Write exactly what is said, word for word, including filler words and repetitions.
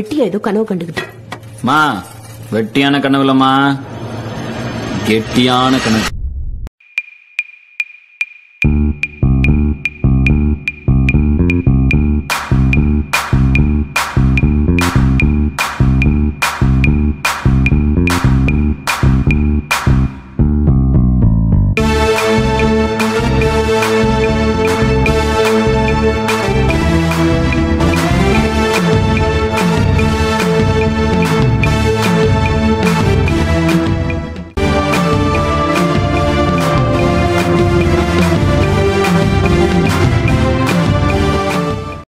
Vetti edo kanavu kandukitu. Ma, vettiana kanavulama, gettiyana kanavu.